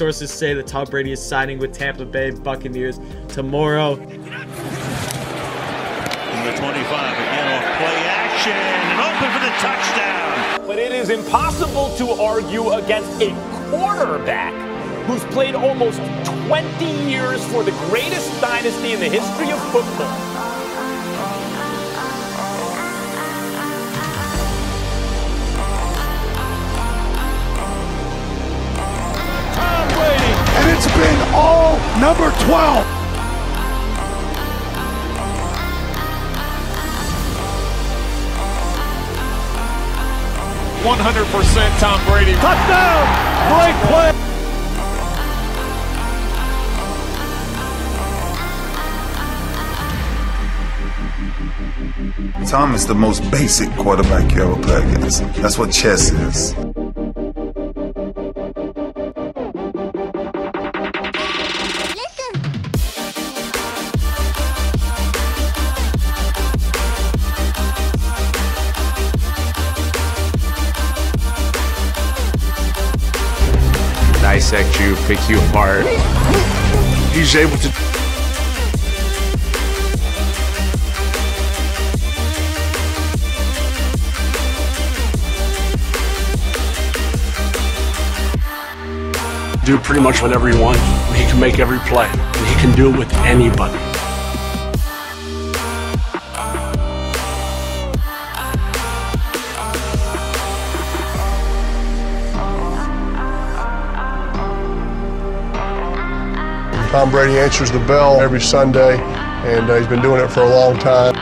sources say that Tom Brady is signing with Tampa Bay Buccaneers tomorrow. In the 25, again, off play action, and open for the touchdown. But it is impossible to argue against a quarterback who's played almost 20 years for the greatest dynasty in the history of football. It's been all number 12. "100% Tom Brady. Touchdown! Great play." Tom is the most basic quarterback you ever play against. That's what chess is. Dissect you, pick you apart. He's able to. Do pretty much whatever he wants. He can make every play. And he can do it with anybody. Tom Brady answers the bell every Sunday, and he's been doing it for a long time.